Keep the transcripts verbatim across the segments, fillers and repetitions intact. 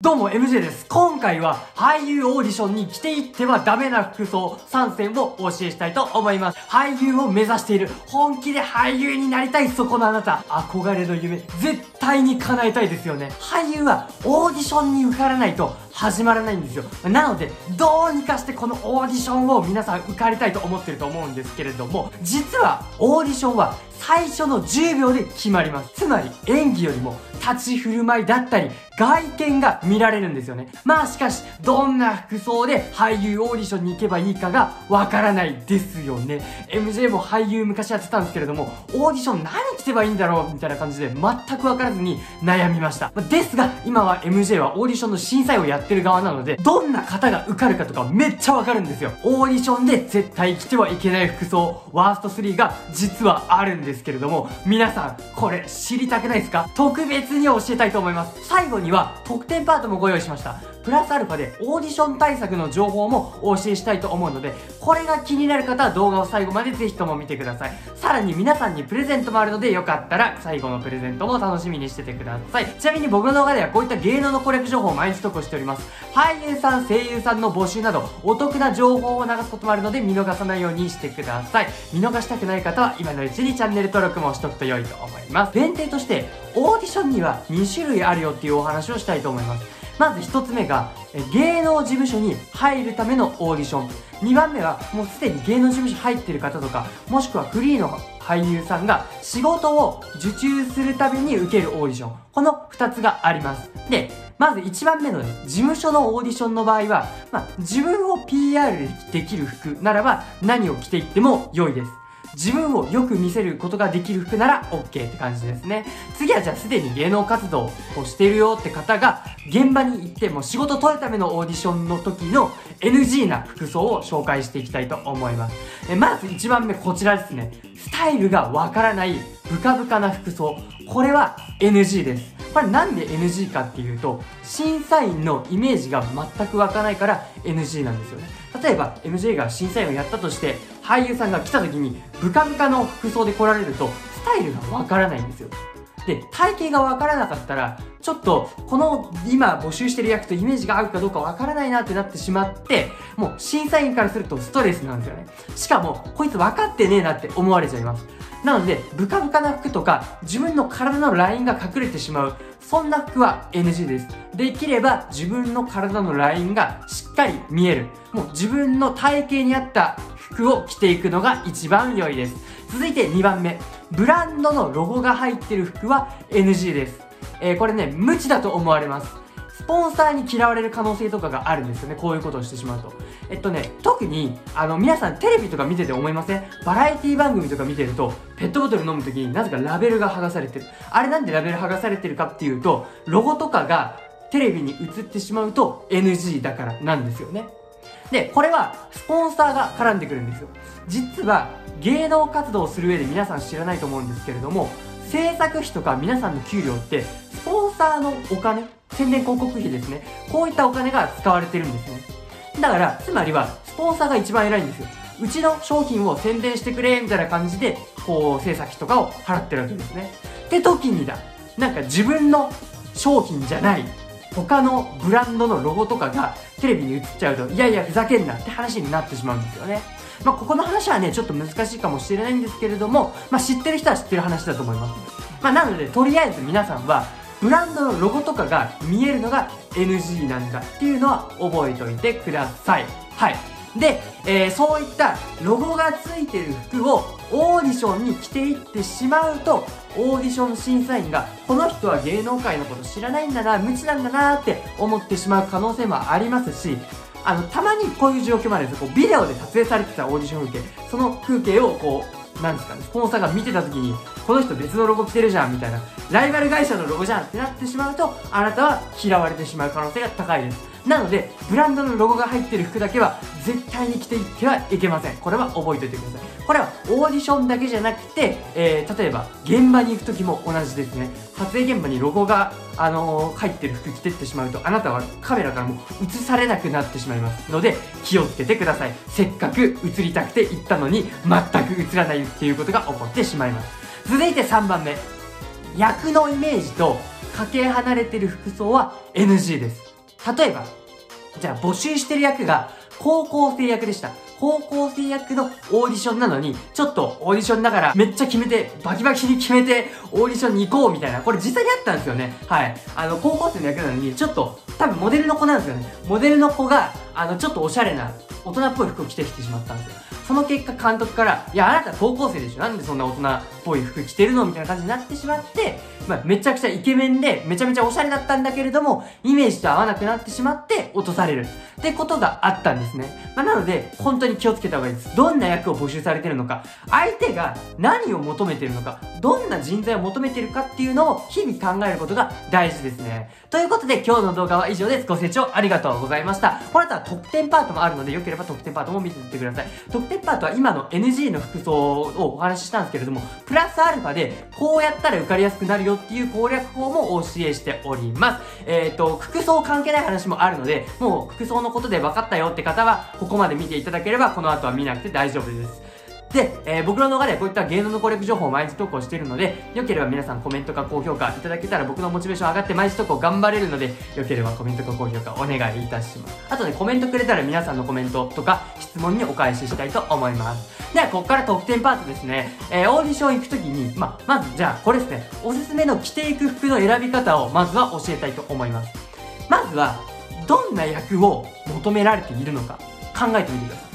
どうも エムジェー です。今回は俳優オーディションに着ていってはダメな服装さんせんをお教えしたいと思います。俳優を目指している、本気で俳優になりたいそこのあなた、憧れの夢、絶対に叶えたいですよね。俳優はオーディションに受からないと始まらないんですよ。なので、どうにかしてこのオーディションを皆さん受かりたいと思ってると思うんですけれども、実はオーディションは最初のじゅうびょうで決まります。つまり演技よりも立ち振る舞いだったり、外見が見られるんですよね。まあしかし、どんな服装で俳優オーディションに行けばいいかがわからないですよね。エムジェー も俳優昔やってたんですけれども、オーディション何着てばいいんだろうみたいな感じで全くわからずに悩みました。ですが、今は エムジェー はオーディションの審査員をやってる側なので、どんな方が受かるかとかめっちゃわかるんですよ。オーディションで絶対着てはいけない服装、ワーストスリーが実はあるんですけれども、皆さん、これ知りたくないですか？特別に教えたいと思います。最後には特典パートもご用意しました。プラスアルファでオーディション対策の情報もお教えしたいと思うので、これが気になる方は動画を最後までぜひとも見てください。さらに皆さんにプレゼントもあるので、よかったら最後のプレゼントも楽しみにしててください。ちなみに僕の動画ではこういった芸能の攻略情報を毎日投稿しております。俳優さん、声優さんの募集などお得な情報を流すこともあるので、見逃さないようにしてください。見逃したくない方は今のうちにチャンネル登録もしとくと良いと思います。前提としてオーディションにはにしゅるいあるよっていうお話をしたいと思います。まずひとつめが、芸能事務所に入るためのオーディション。にばんめは、もうすでに芸能事務所入ってる方とか、もしくはフリーの俳優さんが仕事を受注するために受けるオーディション。このふたつがあります。で、まずいちばんめのね、事務所のオーディションの場合は、まあ、自分を ピーアール できる服ならば何を着ていっても良いです。自分をよく見せることができる服なら オーケー って感じですね。次はじゃあすでに芸能活動をしてるよって方が現場に行っても仕事取るためのオーディションの時の エヌジー な服装を紹介していきたいと思います。えまずいちばんめこちらですね。スタイルがわからないブカブカな服装。これは エヌジー です。これなんで エヌジー かっていうと、審査員のイメージが全く湧かないから エヌジー なんですよね。例えば エムジェー が審査員をやったとして、俳優さんが来た時にブカブカの服装で来られると、スタイルがわからないんですよ。で、体型がわからなかったら、ちょっとこの今募集してる役とイメージが合うかどうかわからないなってなってしまって、もう審査員からするとストレスなんですよね。しかも、こいつ分かってねえなって思われちゃいます。なので、ブカブカな服とか、自分の体のラインが隠れてしまう、そんな服は エヌジー です。できれば、自分の体のラインがしっかり見える。もう自分の体型に合った服を着ていくのが一番良いです。続いてにばんめ。ブランドのロゴが入ってる服は エヌジー です。えー、これね、無知だと思われます。スポンサーに嫌われる可能性とかがあるんですよね。こういうことをしてしまうと。えっとね、特に、あの、皆さんテレビとか見てて思いません？バラエティ番組とか見てると、ペットボトル飲むときになぜかラベルが剥がされてる。あれなんでラベル剥がされてるかっていうと、ロゴとかがテレビに映ってしまうと エヌジー だからなんですよね。で、これはスポンサーが絡んでくるんですよ。実は、芸能活動をする上で皆さん知らないと思うんですけれども、制作費とか皆さんの給料って、スポンサーのお金、宣伝広告費ですね。こういったお金が使われてるんですね。だから、つまりは、スポンサーが一番偉いんですよ。うちの商品を宣伝してくれ、みたいな感じで、こう、制作費とかを払ってるわけですね。って時にだ、なんか自分の商品じゃない、他のブランドのロゴとかがテレビに映っちゃうと、いやいや、ふざけんなって話になってしまうんですよね。まあ、ここの話はね、ちょっと難しいかもしれないんですけれども、まあ、知ってる人は知ってる話だと思います。まあ、なので、とりあえず皆さんは、ブランドのロゴとかが見えるのが エヌジー なんだっていうのは覚えておいてください。はい。で、えー、そういったロゴがついてる服をオーディションに着ていってしまうと、オーディション審査員が、この人は芸能界のこと知らないんだな、無知なんだなって思ってしまう可能性もありますし、あの、たまにこういう状況もあるんですよ。こう、ビデオで撮影されてたオーディション風景、その風景をこう、なんですかね、スポンサーが見てた時に、この人別のロゴ着てるじゃん、みたいな。ライバル会社のロゴじゃんってなってしまうと、あなたは嫌われてしまう可能性が高いです。なので、ブランドのロゴが入ってる服だけは、絶対に着ていってはいけません。これは覚えておいてください。これはオーディションだけじゃなくて、えー、例えば、現場に行く時も同じですね。撮影現場にロゴが、あのー、入ってる服着てってしまうと、あなたはカメラからもう映されなくなってしまいますので、気をつけてください。せっかく映りたくて行ったのに、全く映らないっていうことが起こってしまいます。続いてさんばんめ。役のイメージとかけ離れてる服装は エヌジー です。例えば、じゃあ募集してる役が高校生役でした。高校生役のオーディションなのに、ちょっとオーディションだからめっちゃ決めて、バキバキに決めて、オーディションに行こうみたいな、これ実際にあったんですよね。はい。あの、高校生の役なのに、ちょっと、多分モデルの子なんですよね。モデルの子が、あの、ちょっとおしゃれな、大人っぽい服を着てきてしまったんですよ。その結果監督から、いや、あなた高校生でしょ、なんでそんな大人っぽい服着てるのみたいな感じになってしまって、まあ、めちゃくちゃイケメンで、めちゃめちゃおしゃれだったんだけれども、イメージと合わなくなってしまって、落とされる。ってことがあったんですね。まあ、なので、本当に気をつけた方がいいです。どんな役を募集されてるのか、相手が何を求めてるのか、どんな人材を求めてるかっていうのを日々考えることが大事ですね。ということで、今日の動画は以上です。ご清聴ありがとうございました。この後は特典パートもあるので、よければ特典パートも見てみてください。特典パートは今の エヌジー の服装をお話ししたんですけれども、プラスアルファで、こうやったら受かりやすくなるよっていう攻略法もお教えしております。えっと、服装関係ない話もあるので、もう服装のことで分かったよって方は、ここまで見ていただければ、この後は見なくて大丈夫です。で、えー、僕の動画ではこういった芸能の攻略情報を毎日投稿しているので、よければ皆さんコメントか高評価いただけたら僕のモチベーション上がって毎日投稿頑張れるので、よければコメントか高評価お願いいたします。あとね、コメントくれたら皆さんのコメントとか質問にお返ししたいと思います。では、ここから特典パートですね。えー、オーディション行くときに、ま、まずじゃあこれですね、おすすめの着ていく服の選び方をまずは教えたいと思います。まずは、どんな役を求められているのか考えてみてください。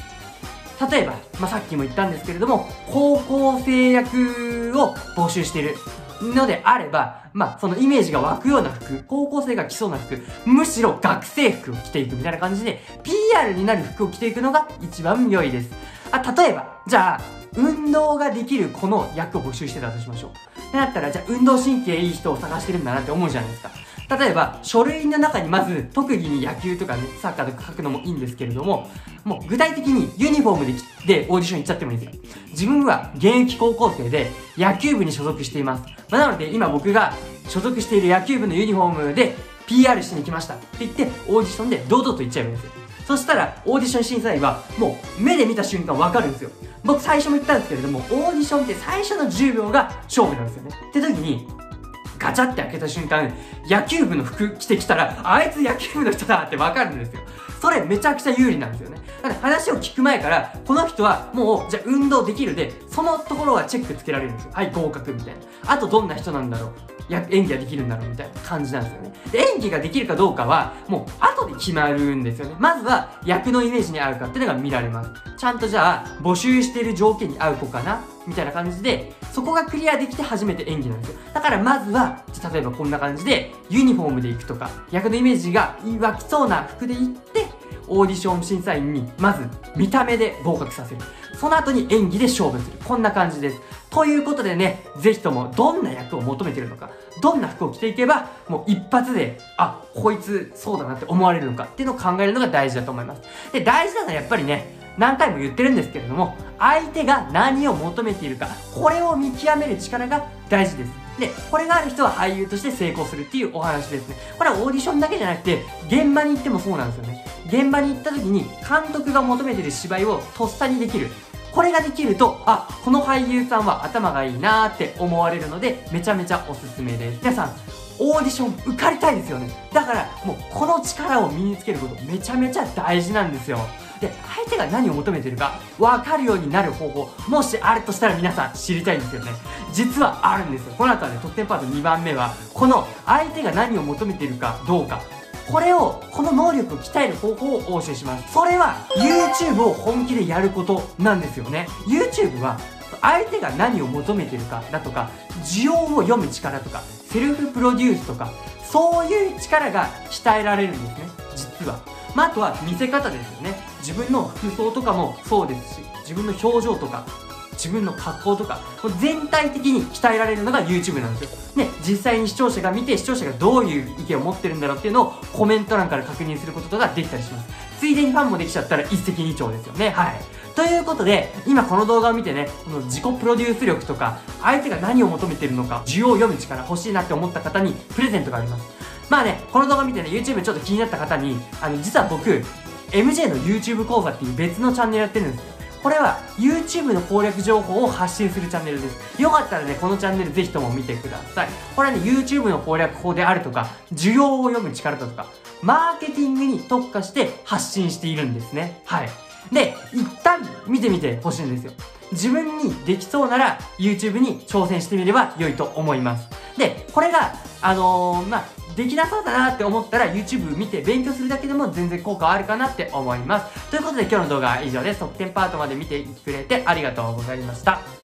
例えば、まあ、さっきも言ったんですけれども、高校生役を募集しているのであれば、まあ、そのイメージが湧くような服、高校生が着そうな服、むしろ学生服を着ていくみたいな感じで、ピーアール になる服を着ていくのが一番良いです。あ、例えば、じゃあ、運動ができる子の役を募集してたとしましょう。ってなったら、じゃあ、運動神経いい人を探してるんだなって思うじゃないですか。例えば、書類の中にまず、特技に野球とかね、サッカーとか書くのもいいんですけれども、もう具体的にユニフォームで着てオーディション行っちゃってもいいですよ。自分は現役高校生で野球部に所属しています。まあ、なので、今僕が所属している野球部のユニフォームで ピーアール しに来ましたって言って、オーディションで堂々と行っちゃえばいいんですよ。そしたら、オーディション審査員は、もう、目で見た瞬間わかるんですよ。僕最初も言ったんですけれども、オーディションって最初のじゅうびょうが勝負なんですよね。って時に、ガチャって開けた瞬間、野球部の服着てきたら、あいつ野球部の人だってわかるんですよ。それめちゃくちゃ有利なんですよね。だから話を聞く前から、この人はもう、じゃあ運動できるで、そのところはチェックつけられるんですよ。はい、合格みたいな。あとどんな人なんだろう。や演技ができるんだろうみたいな感じなんですよね。で、演技ができるかどうかは、もう後で決まるんですよね。まずは役のイメージに合うかっていうのが見られます。ちゃんとじゃあ、募集している条件に合う子かなみたいな感じで、そこがクリアできて初めて演技なんですよ。だからまずは、例えばこんな感じで、ユニフォームで行くとか、役のイメージが湧きそうな服で行って、オーディション審査員に、まず見た目で合格させる。その後に演技で勝負する。こんな感じです。ということでね、ぜひともどんな役を求めてるのか、どんな服を着ていけば、もう一発で、あ、こいつそうだなって思われるのかっていうのを考えるのが大事だと思います。で、大事なのはやっぱりね、何回も言ってるんですけれども、相手が何を求めているか、これを見極める力が大事です。で、これがある人は俳優として成功するっていうお話ですね。これはオーディションだけじゃなくて、現場に行ってもそうなんですよね。現場に行った時に監督が求めてる芝居をとっさにできる。これができると、あ、この俳優さんは頭がいいなーって思われるので、めちゃめちゃおすすめです。皆さん、オーディション受かりたいですよね。だから、もうこの力を身につけること、めちゃめちゃ大事なんですよ。で、相手が何を求めてるか分かるようになる方法、もしあるとしたら皆さん知りたいんですよね。実はあるんですよ。この後はね、得点パートにばんめは、この相手が何を求めてるかどうか、これを、この能力を鍛える方法をお教えします。それは、YouTube を本気でやることなんですよね。YouTube は、相手が何を求めてるかだとか、需要を読む力とか、セルフプロデュースとか、そういう力が鍛えられるんですね。実は。まあ、あとは見せ方ですよね。自分の服装とかもそうですし、自分の表情とか、自分の格好とか、全体的に鍛えられるのが YouTube なんですよ。ね、実際に視聴者が見て、視聴者がどういう意見を持ってるんだろうっていうのをコメント欄から確認することができたりします。ついでにファンもできちゃったら一石二鳥ですよね。はい。ということで、今この動画を見てね、この自己プロデュース力とか、相手が何を求めてるのか、需要を読む力欲しいなって思った方にプレゼントがあります。まあね、この動画見てね、YouTube ちょっと気になった方に、あの、実は僕、エムジェー の YouTube 講座っていう別のチャンネルやってるんですよ。これは YouTube の攻略情報を発信するチャンネルです。よかったらね、このチャンネルぜひとも見てください。これはね、YouTube の攻略法であるとか、需要を読む力だとか、マーケティングに特化して発信しているんですね。はい。で、一旦見てみてほしいんですよ。自分にできそうなら YouTube に挑戦してみれば良いと思います。で、これが、あのー、まあ、できなそうだなって思ったら YouTube 見て勉強するだけでも全然効果はあるかなって思います。ということで今日の動画は以上です。特典パートまで見てくれてありがとうございました。